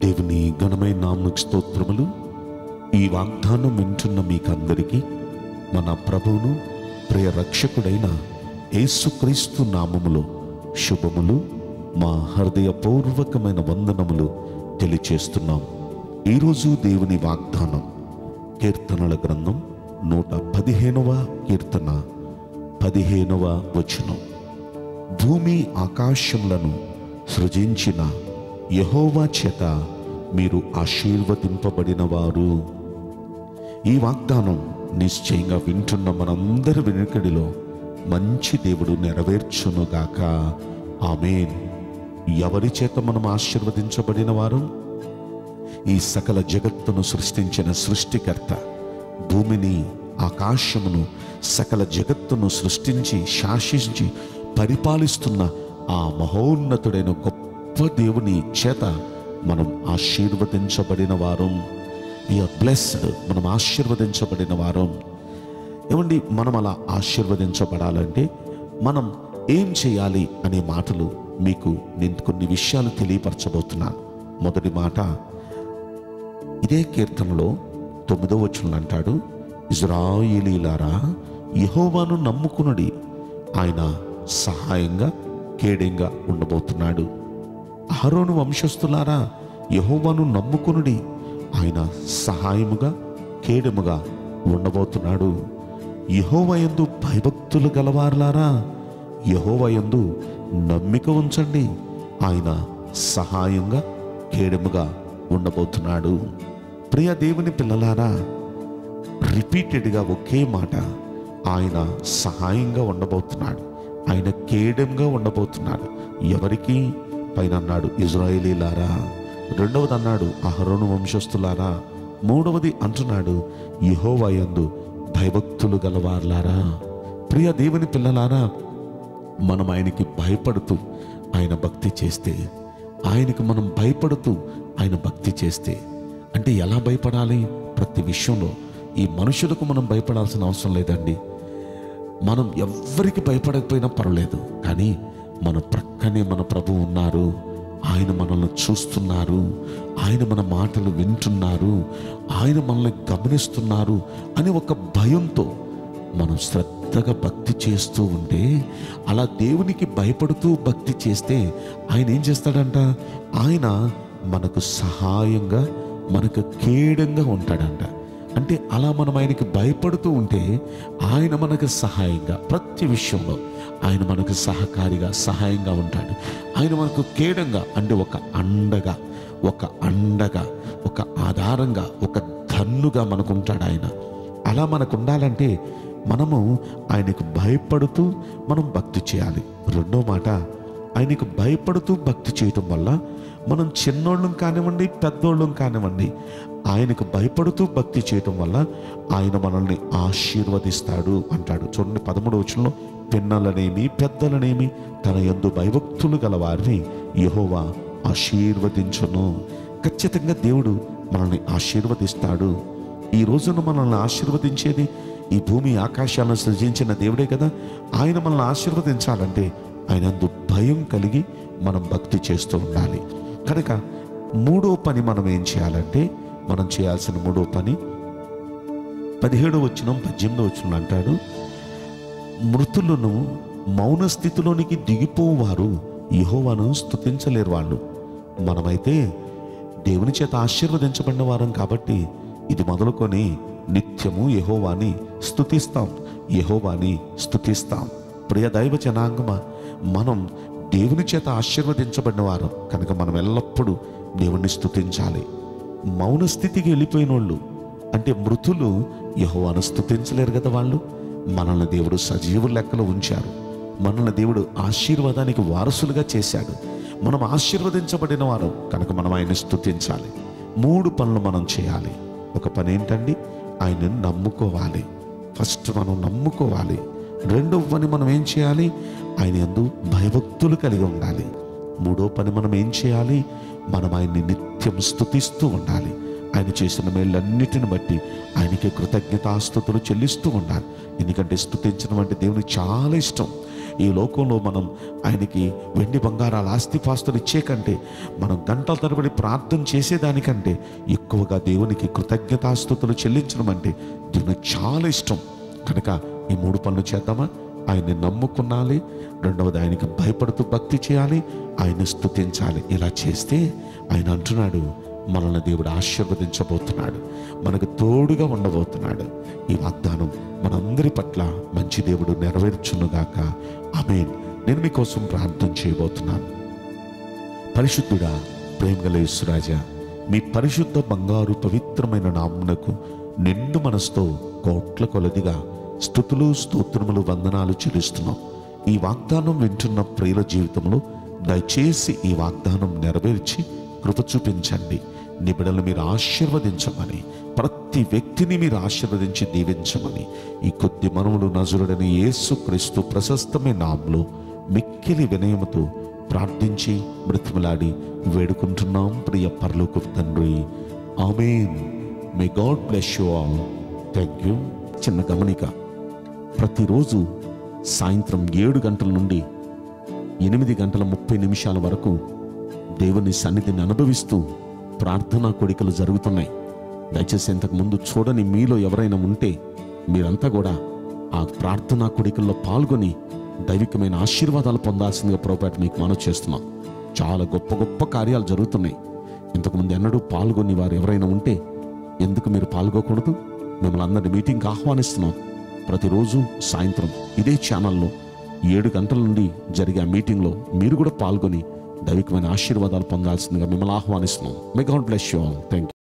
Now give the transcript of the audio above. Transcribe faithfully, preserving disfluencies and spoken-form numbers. దేవుని ఘనమైన నామముకు స్తోత్రములు। ఈ వాగ్దానం వింటున్న మీకందరికీ మన ప్రభువును ప్రియ రక్షకుడైన యేసుక్రీస్తు నామములో శుభములు, మా హృదయపూర్వకమైన వందనములు తెలియజేస్తున్నాం। ఈరోజు దేవుని వాగ్దానం కీర్తనల గ్రంథం నూట పదిహేనవ కీర్తన పదిహేనవ వచనం। భూమి ఆకాశములను సృజించిన యెహోవా చేత మీరు ఆశీర్వదింపబడినవారు। ఈ వాగ్దానం నిశ్చయంగా వింటున్న మనందరి వెనుకడిలో మంచి దేవుడు నెరవేర్చునుగాక, ఆమేన్। ఎవరి చేత మనం ఆశీర్వదించబడిన వారు? ఈ సకల జగత్తును సృష్టించిన సృష్టికర్త, భూమిని ఆకాశమును సకల జగత్తును సృష్టించి శాసించి పరిపాలిస్తున్న ఆ మహోన్నతుడైన గొప్ప దేవుని చేత మనం ఆశీర్వదించబడిన వారం। వీఆర్ బ్లెస్డ్, మనం ఆశీర్వదించబడిన వారం ఏమండి। మనం అలా ఆశీర్వదించబడాలంటే మనం ఏం చేయాలి అనే మాటలు మీకు నేను కొన్ని విషయాలు తెలియపరచబోతున్నాను। మొదటి మాట, ఇదే కీర్తనలో తొమ్మిదో వచనం అంటాడు, ఇజ్రాయేలీలారా యెహోవాను నమ్ముకునుడి, ఆయన సహాయంగా కేడెంగా ఉండబోతున్నాడు। అహరోను వంశస్థులారా యెహోవాను నమ్ముకునుడి, ఆయన సహాయముగా కేడెముగా ఉండబోతున్నాడు। యెహోవాయందు భయభక్తులు గలవారులారా యెహోవాయందు నమ్మిక ఉంచండి, ఆయన సహాయంగా కేడెముగా ఉండబోతున్నాడు। ప్రియ దేవుని పిల్లలారా, రిపీటెడ్గా ఒకే మాట, ఆయన సహాయంగా ఉండబోతున్నాడు, ఆయన కేడెంగా ఉండబోతున్నాడు। ఎవరికి? పైన అన్నాడు ఇజ్రాయేలీలారా, రెండవది అన్నాడు అహరోను వంశస్థులారా, మూడవది అంటున్నాడు యెహోవాయందు భయభక్తులు గలవారులారా। ప్రియ దేవుని పిల్లలారా, మనం ఆయనకి భయపడుతూ ఆయన భక్తి చేస్తే, ఆయనకి మనం భయపడుతూ ఆయన భక్తి చేస్తే అంటే ఎలా భయపడాలి? ప్రతి విషయంలో ఈ మనుషులకు మనం భయపడాల్సిన అవసరం లేదండి। మనం ఎవ్వరికి భయపడకపోయినా పర్వాలేదు, కానీ మన ప్రక్కనే మన ప్రభు ఉన్నారు, ఆయన మనల్ని చూస్తున్నారు, ఆయన మన మాటలు వింటున్నారు, ఆయన మనల్ని గమనిస్తున్నారు అనే ఒక భయంతో మనం శ్రద్ధగా భక్తి చేస్తూ ఉంటే, అలా దేవునికి భయపడుతూ భక్తి చేస్తే ఆయన ఏం చేస్తాడంట? ఆయన మనకు సహాయంగా మనకు కేడంగా ఉంటాడంట। అంటే అలా మనం ఆయనకి భయపడుతూ ఉంటే ఆయన మనకు సహాయంగా, ప్రతి విషయంలో ఆయన మనకు సహకారిగా సహాయంగా ఉంటాడు, ఆయన మనకు కేడంగా అంటే ఒక అండగా ఒక అండగా ఒక ఆధారంగా ఒక ధన్నుగా మనకు ఉంటాడు ఆయన। అలా మనకు ఉండాలంటే మనము ఆయనకు భయపడుతూ మనం భక్తి చేయాలి। రెండో మాట, ఆయనకు భయపడుతూ భక్తి చేయటం వల్ల మనం చిన్నోళ్ళం కానివ్వండి పెద్దోళ్ళం కానివ్వండి, ఆయనకు భయపడుతూ భక్తి చేయటం వల్ల ఆయన మనల్ని ఆశీర్వదిస్తాడు అంటాడు। చూడండి పదమూడవ వచనంలో, పిన్నలనేమి పెద్దలనేమి తన యందు భయభక్తులు గల వారిని యెహోవా ఆశీర్వదించును। ఖచ్చితంగా దేవుడు మనల్ని ఆశీర్వదిస్తాడు। ఈ రోజున మనల్ని ఆశీర్వదించేది ఈ భూమి ఆకాశాలను సృజించిన దేవుడే కదా। ఆయన మనల్ని ఆశీర్వదించాలంటే ఆయన యందు భయం కలిగి మనం భక్తి చేస్తూ ఉండాలి కనుక మూడో పని మనం ఏం చేయాలంటే, మనం చేయాల్సిన మూడో పని పదిహేడో వచనం పద్దెనిమిదో వచనం అంటాడు, మృతులను మౌన స్థితిలోనికి దిగిపోవారు యెహోవాను స్తుతించలేరు వాళ్ళు। మనమైతే దేవుని చేత ఆశీర్వదించబడిన వారం కాబట్టి ఇది మొదలుకొని నిత్యము యెహోవాని స్తుతిస్తాం, యెహోవాని స్తుతిస్తాం। ప్రియ దైవ జనాంగమా, మనం దేవుని చేత ఆశీర్వదించబడిన వారం కనుక మనం ఎల్లప్పుడూ దేవుణ్ణి స్తుతించాలి। మౌన స్థితికి వెళ్ళిపోయిన వాళ్ళు అంటే మృతులు యెహోవాను స్తుతించలేరు కదా వాళ్ళు। మనల్ని దేవుడు సజీవ లెక్కలో ఉంచారు, మనల్ని దేవుడు ఆశీర్వాదానికి వారసులుగా చేశాడు, మనం ఆశీర్వదించబడిన వారం కనుక మనం ఆయన్ని స్తుతించాలి। మూడు పనులు మనం చేయాలి। ఒక పని ఏంటండి? ఆయనను నమ్ముకోవాలి, ఫస్ట్ మనం నమ్ముకోవాలి। రెండవ పని మనం ఏం చేయాలి? ఆయన యందు భయభక్తులు కలిగి ఉండాలి। మూడో పని మనం ఏం చేయాలి? మనం ఆయన్ని నిత్యం స్తుతిస్తూ ఉండాలి, ఆయన చేసిన మేళ్ళన్నిటిని బట్టి ఆయనకి కృతజ్ఞతాస్తుతులు చెల్లిస్తూ ఉండాలి। ఎందుకంటే స్తుతించడం అంటే దేవునికి చాలా ఇష్టం, ఈ లోకంలో మనం ఆయనకి వెండి బంగారాల ఆస్తిపాస్తులు ఇచ్చే కంటే మనం గంటల తరబడి ప్రార్థన చేసేదానికంటే ఎక్కువగా దేవునికి కృతజ్ఞతాస్తుతులు చెల్లించడం అంటే దేవునికి చాలా ఇష్టం కనుక ఈ మూడు పనులు చేద్దామా ఆయన్ని నమ్ముకునాలి రెండవది ఆయనకి భయపడుతూ భక్తి చేయాలి ఆయన్ని స్తుతించాలి ఇలా చేస్తే ఆయన అంటున్నాడు మనల్ని దేవుడు ఆశీర్వదించబోతున్నాడు మనకు తోడుగా ఉండబోతున్నాడు ఈ వాగ్దానం మనందరి పట్ల మంచి దేవుడు నెరవేర్చును గాక ఆమేన్ నేను మీ కోసం ప్రార్థన చేయబోతున్నాను పరిశుద్ధుడా ప్రేమగల యేసురాజా మీ పరిశుద్ధ బంగారు పవిత్రమైన నామమునకు నిండు మనసుతో కోట్ల కొలదిగా స్తుతులు స్తోత్రములు వందనాలు చెల్లిస్తున్నాం ఈ వాగ్దానం వింటున్న ప్రియుల జీవితంలో దయచేసి ఈ వాగ్దానం నెరవేర్చి కృప చూపించండి నీ బిడ్డలను మీరు ఆశీర్వదించమని ప్రతి వ్యక్తిని మీరు ఆశీర్వదించి దీవించమని ఈ కొద్ది మనవులు నజరుడని యేసుక్రీస్తు ప్రశస్తమైన నామములో మిక్కిలి వినయముతో ప్రార్థించి మృతిమలాడి వేడుకుంటున్నాం ప్రియ పరలోకపు తండ్రి amen may God bless you all thank you చిన్న గమనిక ప్రతిరోజు సాయంత్రం ఏడు గంటల నుండి ఎనిమిది గంటల ముప్పై నిమిషాల వరకు దేవుని సన్నిధిని అనుభవిస్తూ ప్రార్థనా కోడికలు జరుగుతున్నాయి దయచేసి ఇంతకుముందు చూడని మీలో ఎవరైనా ఉంటే మీరంతా కూడా ఆ ప్రార్థనా కోడికల్లో పాల్గొని దైవికమైన ఆశీర్వాదాలు పొందాల్సిందిగా ప్రభువు మీకు మనవి చేస్తున్నాం చాలా గొప్ప గొప్ప కార్యాలు జరుగుతున్నాయి ఇంతకుముందు ఎన్నడూ పాల్గొని వారు ఎవరైనా ఉంటే ఎందుకు మీరు పాల్గొకూడదు మిమ్మల్ని అందరినీ మీటింగ్కి ఆహ్వానిస్తున్నాం ప్రతిరోజు సాయంత్రం ఇదే ఛానల్లో ఏడు గంటల నుండి జరిగే మీటింగ్లో మీరు కూడా పాల్గొని దైవికమైన ఆశీర్వాదాలు పొందాల్సిందిగా మిమ్మల్ని ఆహ్వానిస్తున్నాం may God bless you all thank you